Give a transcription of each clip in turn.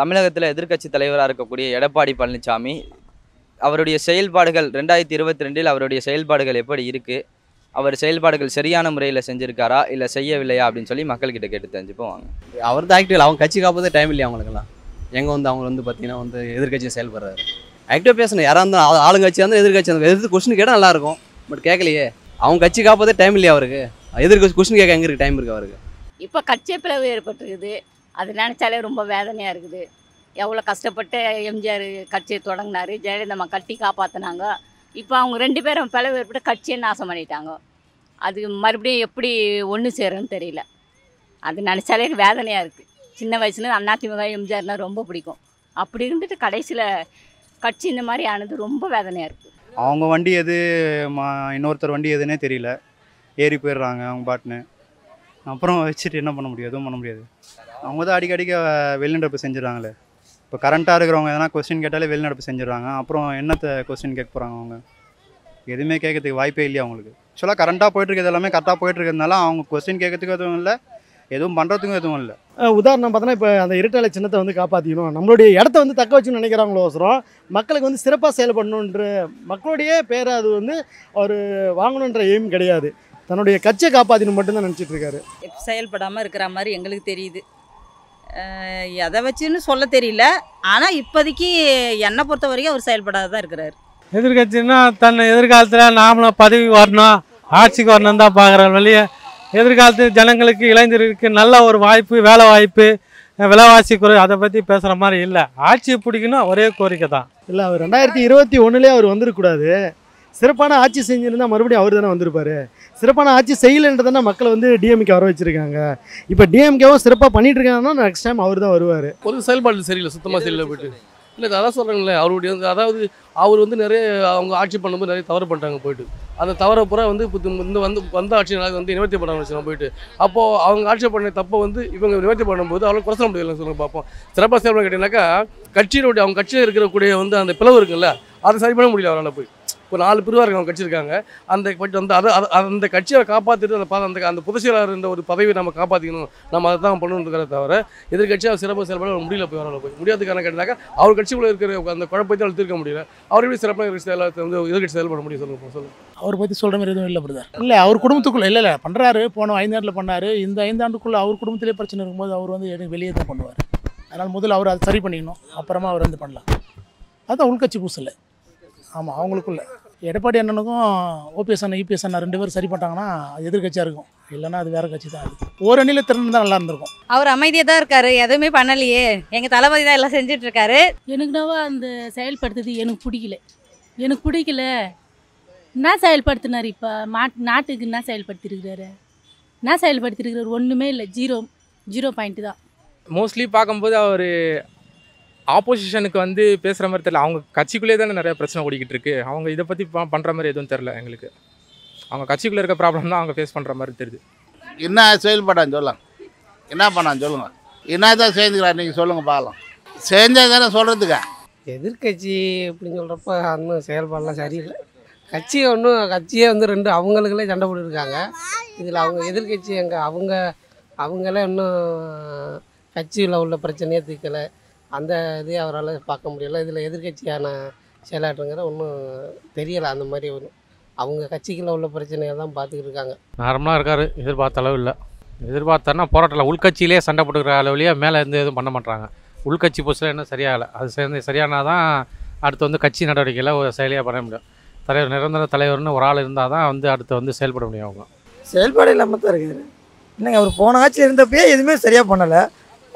தமிழகத்தில் எதிர்க்கட்சி தலைவராக இருக்கக்கூடிய எடப்பாடி பழனிசாமி அவருடைய செயல்பாடுகள் 2022 அவருடைய செயல்பாடுகள் எப்படி இருக்குது, அவர் செயல்பாடுகள் சரியான முறையில் செஞ்சுருக்காரா இல்லை செய்யவில்லையா அப்படின்னு சொல்லி மக்கள்கிட்ட கேட்டு தெரிஞ்சுப்போம். அவர் தான் ஆக்டிவ், அவங்க கட்சி காப்பதே டைம் இல்லையா அவங்களுக்கெல்லாம். எங்கே வந்து அவங்க வந்து பார்த்தீங்கன்னா வந்து எதிர்கட்சியை செயல்படுறாரு, ஆக்டிவாக பேசணும். யாராக இருந்தாலும் ஆளுங்கட்சியாக இருந்தால் எதிர்கட்சி எதிர்த்து கொஸ்டின் கேட்டால் நல்லாயிருக்கும். பட் கேட்கலையே, அவங்க கட்சி காப்பதே டைம் இல்லையா அவருக்கு, எதிர்கட்சி கொஸ்டின் கேட்க எங்கே இருக்குது டைம் இருக்குது அவருக்கு. இப்போ கட்சி பிளவு ஏற்பட்டுருக்குது, அது நினச்சாலே ரொம்ப வேதனையாக இருக்குது. எவ்வளோ கஷ்டப்பட்டு எம்ஜிஆர் கட்சியை தொடங்கினார், ஜெயலலிதா அம்மா கட்டி காப்பாற்றினாங்க. இப்போ அவங்க ரெண்டு பேரும் பிளவு ஏற்பட்டு கட்சியை நாசம் பண்ணிட்டாங்க. அது மறுபடியும் எப்படி ஒன்று சேரும்னு தெரியல, அது நினச்சாலே வேதனையாக இருக்குது. சின்ன வயசுல அதிமுக எம்ஜிஆர்னால் ரொம்ப பிடிக்கும், அப்படி இருந்துட்டு கடைசியில் கட்சி இந்த மாதிரி ஆனது ரொம்ப வேதனையாக இருக்குது. அவங்க வண்டி எது இன்னொருத்தர் வண்டி எதுன்னே தெரியல, ஏறி போயிடுறாங்க அவங்க பாட்டுன்னு. அப்புறம் வச்சுட்டு என்ன பண்ண முடியும், எதுவும் பண்ண முடியாது. அவங்க தான் அடிக்கடிக்க வெளிநடப்பு செஞ்சிடறாங்களே. இப்போ கரண்ட்டாக இருக்கிறவங்க எதனா கொஸ்டின் கேட்டாலே வெளிநடப்பு செஞ்சிடறாங்க. அப்புறம் என்னத்தை கொஸ்டின் கேட்க போகிறாங்க, அவங்க எதுவுமே கேட்கறதுக்கு வாய்ப்பே இல்லையா அவங்களுக்கு. ஆக்சுவலாக கரண்ட்டாக போயிட்டுருக்கிறது எல்லாமே கரெக்டாக போயிட்டுருக்கிறதுனால அவங்க கொஸ்டின் கேட்கறதுக்கு எதுவும் இல்லை, எதுவும் பண்ணுறதுக்கும் எதுவும் இல்லை. உதாரணம் பார்த்தோன்னா இப்போ அந்த இரட்டை சின்னத்தை வந்து காப்பாற்றிக்கணும், நம்மளுடைய இடத்த வந்து தக்க வச்சுன்னு நினைக்கிறாங்களோ அவசரம். மக்களுக்கு வந்து சிறப்பாக செயல்படணுன்ற மக்களுடைய பேரை அது வந்து அவர் வாங்கணுன்ற எய்ம் கிடையாது, தன்னுடைய கட்சியை காப்பாற்றணும் மட்டும்தான் நினச்சிட்டு இருக்காரு. செயல்படாமல் இருக்கிற மாதிரி எங்களுக்கு தெரியுது, எதை வச்சுன்னு சொல்ல தெரியல. ஆனால் இப்போதைக்கு என்னை பொறுத்த வரைக்கும் அவர் செயல்படாத தான் இருக்கிறாரு. எதிர்கட்சின்னா தன்னை எதிர்காலத்தில் நாமளும் பதவி வரணும், ஆட்சிக்கு வரணும் தான் பார்க்குற வழியே. எதிர்காலத்து ஜனங்களுக்கு இளைஞர்களுக்கு நல்ல ஒரு வாய்ப்பு, வேலை வாய்ப்பு, விலைவாசி குறை, அதை பற்றி பேசுகிற மாதிரி இல்லை. ஆட்சியை பிடிக்கணும் ஒரே கோரிக்கை தான். இல்லை அவர் 2021 அவர் வந்துருக்கூடாது, சிறப்பான ஆட்சி செஞ்சுருந்தால் மறுபடியும் அவர் தானே வந்திருப்பார். சிறப்பான ஆட்சி செய்யலைன்றதுனா மக்களை வந்து டிஎம்கே வர வச்சுருக்காங்க. இப்போ டிஎம்கேவும் சிறப்பாக பண்ணிட்டு இருக்காங்கன்னா நெக்ஸ்ட் டைம் அவர் தான் வருவார். ஒரு செயல்பாடு சரியில்லை, சுத்தமாக சரியில்லை போயிட்டு. இல்லை அதான் சொல்கிறாங்களே அவருடைய, அதாவது அவர் வந்து நிறைய அவங்க ஆட்சி பண்ணும்போது நிறைய தவறு பண்ணிட்டாங்க போயிட்டு. அந்த தவறை பூரா வந்து இந்த வந்த ஆட்சியினால வந்து நிவர்த்தி பண்ண வச்சுருங்க போயிட்டு. அப்போது அவங்க ஆட்சி பண்ண தப்பை வந்து இவங்க நிவர்த்தி பண்ணும்போது அவ்வளோ குறை சொல்ல முடியலன்னு சொல்லுங்க பார்ப்போம். சிறப்பாக செயல்பட கேட்டிங்கனாக்கா கட்சியினுடைய அவங்க கட்சியில் இருக்கக்கூடிய வந்து அந்த பிளவு இருக்குல்ல, அதை சரி பண்ண முடியல அவரால். போய் ஒரு 4 பிரிவாக இருக்கு அவங்க கட்சியிருக்காங்க, அந்த பட்டு வந்து அதை அந்த கட்சியை காப்பாற்றிட்டு அந்த அந்த பொதுச்செயலாளர் என்ற ஒரு பதவியை நம்ம காப்பாற்றிக்கணும், நம்ம அதை தான் பண்ணணுன்றத தவிர எதிர்கட்சியாக சிறப்பாக செயல்பட முடியல. போய் அவரால் போய் முடியாதுக்கான கேட்டாக்கா அவர் கட்சிக்குள்ளே இருக்கிற அந்த குழப்பத்தை அவர் தீர்க்க முடியல. அவர் எப்படி சிறப்பாக வந்து எதிர்கட்சி செயல்பட முடியும் சொல்லுங்க சொல்லுங்கள். அவர் பற்றி சொல்கிற மாதிரி எதுவும் இல்லை பிரதர். இல்லை அவர் குடும்பத்துக்குள்ளே இல்லை பண்ணுறாரு, போன 5 ஆண்டில் பண்ணார், இந்த 5 ஆண்டுக்குள்ளே அவர் குடும்பத்திலே பிரச்சனை இருக்கும்போது அவர் வந்து எனக்கு வெளியே தான் பண்ணுவார். அதனால் முதல்ல அவர் அதை சரி பண்ணிக்கணும், அப்புறமா அவர் வந்து பண்ணலாம். அதுதான் உள்கட்சி பூசலை. ஆமாம், அவங்களுக்குள்ள எடப்பாடி அண்ணனுக்கும் ஓபிஎஸ் அண்ணன் இபிஎஸ் அண்ணன் 2 பேரும் சரி பண்ணிட்டாங்கன்னா அது எதிர்கட்சியாக இருக்கும், இல்லைன்னா அது வேறு கட்சி தான். அது ஒரு அணியில் திறன் தான் நல்லா இருந்திருக்கும். அவர் அமைதியாக தான் இருக்காரு, எதுவுமே பண்ணலையே, எங்கள் தளபதி தான் எல்லாம் செஞ்சிட்ருக்காரு. எனக்குனாவா அந்த செயல்படுத்துறது எனக்கு பிடிக்கல. என்ன செயல்படுத்தினார் இப்போ நாட்டுக்கு என்ன செயல்படுத்திருக்கிறாரு, என்ன செயல்படுத்திருக்கிறார்? ஒன்றுமே இல்லை, 0 பாயிண்ட்டு தான். மோஸ்ட்லி பார்க்கும்போது அவர் ஆப்போசிஷனுக்கு வந்து பேசுகிற மாதிரி தெரியல. அவங்க கட்சிக்குள்ளேயே தானே நிறையா பிரச்சனை ஓடிக்கிட்டு இருக்குது, அவங்க இதை பற்றி பண்ணுற மாதிரி எதுவும் தெரில எங்களுக்கு. அவங்க கட்சிக்குள்ளே இருக்க ப்ராப்ளம் தான் அவங்க ஃபேஸ் பண்ணுற மாதிரி தெரியுது. என்ன செயல்படான்னு சொல்லலாம், என்ன பண்ணான்னு சொல்லுங்கள், என்ன தான் சேர்ந்துக்கிறார் நீங்கள் சொல்லுங்கள் பார்க்கலாம். சேர்ந்தது தானே சொல்கிறதுக்கா. எதிர்கட்சி அப்படின்னு சொல்கிறப்ப இன்னும் செயல்பாடெலாம் சரியில்லை. கட்சியை ஒன்றும் கட்சியே வந்து 2 அவங்களுக்குள்ளே சண்டை போட்டுருக்காங்க. இதில் அவங்க எதிர்கட்சி எங்கள் அவங்களே இன்னும் கட்சியில் உள்ள பிரச்சனையே தீர்க்கலை. அந்த இதே அவரால் பார்க்க முடியலை. இதில் எதிர்கட்சியான செயலாற்றுங்கிற ஒன்றும் தெரியலை. அந்த மாதிரி ஒன்று அவங்க கட்சிக்குள்ளே உள்ள பிரச்சனையை தான் பார்த்துக்கிட்டு இருக்காங்க. நார்மலாக இருக்கார், எதிர்பார்த்த அளவு இல்லை. எதிர்பார்த்தனா போராட்டம் உள்கட்சியிலே சண்டை போட்டுக்கிற அளவுலேயே மேலே இருந்து எதுவும் பண்ண மாட்டாங்க. உள்கட்சி பொசிஷன் இன்னும் சரியாகலை, அது சேர்ந்து சரியானால் தான் அடுத்து வந்து கட்சி நடவடிக்கையில் ஒரு செயலியாக பண்ண முடியும். தலைவர் நிரந்தர தலைவர்னு ஒரு ஆள் இருந்தால் தான் வந்து அடுத்து வந்து செயல்பட முடியும். அவங்க செயல்பாடு இல்லாமல் தான் இருக்காரு. இல்லைங்க, அவர் போன ஆட்சி இருந்தப்பயே எதுவுமே சரியாக பண்ணலை,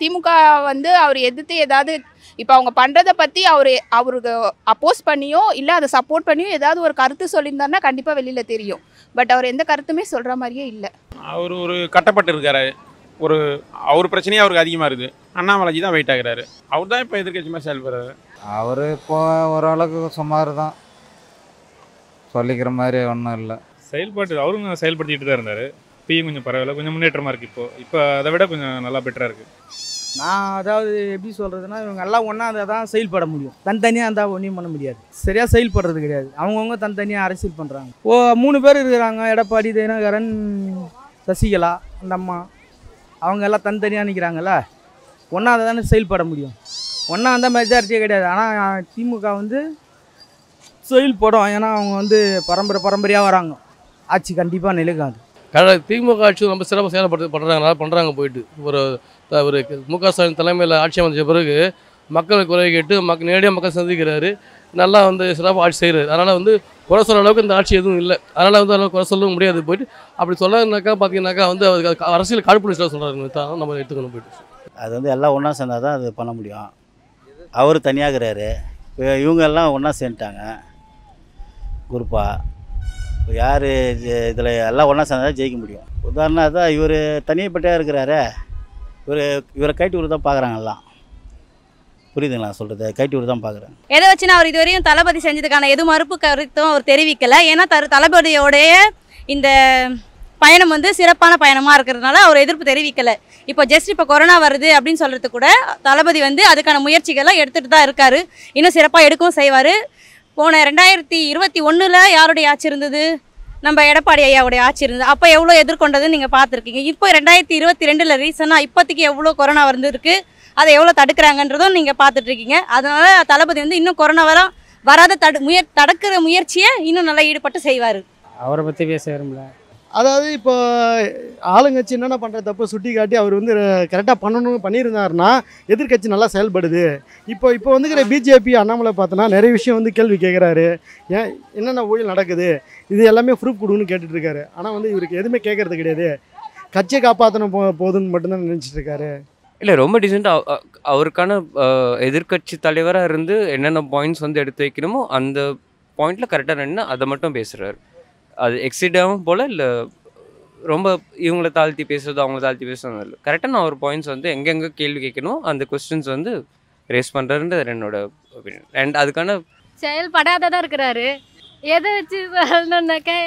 திமுக வந்து அவர் எதிர்த்து ஏதாவது இப்போ அவங்க பண்ணுறதை பற்றி அவருக்கு அப்போஸ் பண்ணியோ இல்லை அதை சப்போர்ட் பண்ணியோ ஏதாவது ஒரு கருத்து சொல்லியிருந்தாருன்னா கண்டிப்பாக வெளியில் தெரியும். பட் அவர் எந்த கருத்துமே சொல்கிற மாதிரியே இல்லை. அவர் ஒரு கட்டப்பட்டு இருக்காரு, ஒரு அவர் பிரச்சனையே அவருக்கு அதிகமாக இருக்குது. Annamalai தான் வெயிட் ஆகுறாரு. அவர் தான் இப்போ எதிர்க்கட்சி மாதிரி செயல்படுறாரு. அவர் இப்போ ஓரளவுக்கு சுமார் தான், சொல்லிக்கிற மாதிரி ஒன்றும் இல்லை. செயல்பாட்டு அவரும் செயல்படுத்திட்டு தான் இருந்தார். இப்பயும் கொஞ்சம் பரவாயில்ல, கொஞ்சம் முன்னேற்றமாக இருக்குது. இப்போ அதை விட கொஞ்சம் நல்லா பெட்டராக இருக்குது. நான் அதாவது எப்படி சொல்கிறதுனா, இவங்க எல்லாம் ஒன்றா இருந்தால் தான் செயல்பட முடியும். தனித்தனியாக இருந்தால் ஒன்றையும் பண்ண முடியாது, சரியாக செயல்படுறது கிடையாது. அவங்கவுங்க தனித்தனியாக அரசியல் பண்ணுறாங்க. மூணு பேர் இருக்கிறாங்க, எடப்பாடி, தினகரன், சசிகலா, அந்த அம்மா. அவங்க எல்லாம் தனித்தனியாக நிற்கிறாங்கள, ஒன்றா இருந்தால் தானே செயல்பட முடியும். ஒன்றா இருந்தால் மெஜாரிட்டியே கிடையாது. ஆனால் திமுக வந்து செயல்படும், ஏன்னா அவங்க வந்து பரம்பரையாக வராங்க. ஆட்சி கண்டிப்பாக நிலைக்காது. திமுக ஆட்சி ரொம்ப சிறப்பாக பண்ணுறாங்க. போயிட்டு ஒரு முக ஸ்டாலின் தலைமையில் ஆட்சி அமைச்ச பிறகு மக்கள் குறை கேட்டு நேரடியாக மக்கள் சந்திக்கிறாரு. நல்லா வந்து சிறப்பாக ஆட்சி செய்கிறாரு. அதனால் வந்து குறை சொல்கிற அளவுக்கு இந்த ஆட்சி எதுவும் இல்லை. அதனால் வந்து அதனால் குறை சொல்லவும் முடியாது. போயிட்டு அப்படி சொல்லாதுனாக்கா பார்த்தீங்கன்னாக்கா வந்து அதுக்கு அரசியல் காழ்ப்புணர்ச்சி சொல்கிறாருன்னு தான் நம்ம எடுத்துக்கணும். போயிட்டு அது வந்து எல்லாம் ஒன்றா சேர்ந்தால் தான் அது பண்ண முடியும். அவர் தனியாகிறாரு, இவங்க எல்லாம் ஒன்றா சேர்ந்துட்டாங்க குரூப்பாக. யார் இதில் எல்லாம் ஒன்றா சேர்ந்தால் ஜெயிக்க முடியும். உதாரணம் அதான், இவர் தனிப்பட்டே இருக்கிறாரு. இவரை கைட்டு விட தான் பார்க்குறாங்கல்லாம். புரியுதுங்களா சொல்கிறது? கைட்டு விட தான் பார்க்குறாங்க. எதை வச்சுன்னா அவர் இதுவரையும் தளபதி செஞ்சதுக்கான எது மறுப்பு கருத்தும் அவர் தெரிவிக்கலை. ஏன்னா தளபதியோடைய இந்த பயணம் வந்து சிறப்பான பயணமாக இருக்கிறதுனால அவர் எதிர்ப்பு தெரிவிக்கலை. இப்போ ஜஸ்ட் இப்போ கொரோனா வருது அப்படின்னு சொல்கிறது கூட தளபதி வந்து அதுக்கான முயற்சிகள்லாம் எடுத்துகிட்டு தான் இருக்கார். இன்னும் சிறப்பாக எடுக்கவும் செய்வார். போன 2021 யாருடைய ஆட்சி இருந்தது? நம்ம எடப்பாடி ஐயாவுடைய ஆட்சி இருந்தது. அப்போ எவ்வளோ எதிர்கொண்டதுன்னு நீங்கள் பார்த்துருக்கீங்க. இப்போ 2022 ரீசனாக இப்போதைக்கு எவ்வளோ கொரோனா வந்துருக்கு, அதை எவ்வளோ தடுக்கிறாங்கன்றதும் நீங்கள் பார்த்துட்ருக்கீங்க. அதனால் தளபதி வந்து இன்னும் கொரோனாவெல்லாம் வராத தடுக்கிற முயற்சியை இன்னும் நல்லா ஈடுபட்டு செய்வார். அவரை பற்றி பேச விரும்பல. அதாவது இப்போ ஆளுங்கட்சி என்னென்ன பண்ணுற தப்பு சுட்டி காட்டி அவர் வந்து கரெக்டாக பண்ணணும் பண்ணியிருந்தாருன்னா எதிர்கட்சி நல்லா செயல்படுது. இப்போ வந்துக்கிற பிஜேபி அண்ணாமலை பார்த்தோன்னா நிறைய விஷயம் வந்து கேள்வி கேட்குறாரு. ஏன் என்னென்ன ஊழல் நடக்குது, இது எல்லாமே ப்ரூஃப் கொடுன்னு கேட்டுட்ருக்காரு. ஆனால் வந்து இவருக்கு எதுவுமே கேட்குறது கிடையாது. கட்சியை காப்பாற்றணும் போதுன்னு மட்டும்தான் நினச்சிட்ருக்காரு. இல்லை, ரொம்ப டீசெண்டாக அவருக்கான எதிர்கட்சி தலைவராக இருந்து என்னென்ன பாயிண்ட்ஸ் வந்து எடுத்து வைக்கணுமோ அந்த பாயிண்டில் கரெக்டாக நின்று அதை மட்டும் பேசுகிறாரு. அது எக்ஸிடாகவும் போல் இல்லை, ரொம்ப இவங்கள தாழ்த்தி பேசுகிறது அவங்கள தாழ்த்தி பேசுகிறது இல்லை. கரெக்டாக நான் ஒரு பாயிண்ட்ஸ் வந்து எங்கெங்கே கேள்வி கேட்கணும் அந்த கொஸ்டின்ஸ் வந்து ரேஸ் பண்ணுறதுன்றது என்னோட ஒப்பீனியன். அண்ட் அதுக்கான செயல்படாததான் இருக்கிறாரு. எதை வச்சு சொல்லணுன்னாக்கா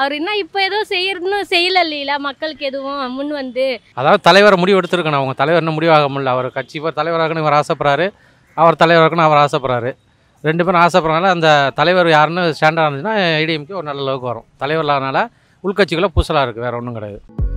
அவர் என்ன இப்போ எதுவும் செய்யறதுன்னு செய்யலை இல்லையா? மக்களுக்கு எதுவும் முன் வந்து அதாவது தலைவரை முடிவு எடுத்துருக்கணும். அவங்க தலைவர் என்ன முடிவாக முடியல. அவர் கட்சி இப்போ தலைவராகனு இவர் ஆசைப்படுறாரு, அவர் தலைவராகனு அவர் ஆசைப்படுறாரு. ரெண்டு பேரும் ஆசைப்படுறனால அந்த தலைவர் யாருன்னு ஸ்டாண்டாக இருந்துச்சுன்னா ஏடிஎம்கே ஒரு நல்ல அளவுக்கு வரும். தலைவர் இல்லாதனால உள்கட்சிக்குள்ளே பூசலாக இருக்குது, வேறு ஒன்றும் கிடையாது.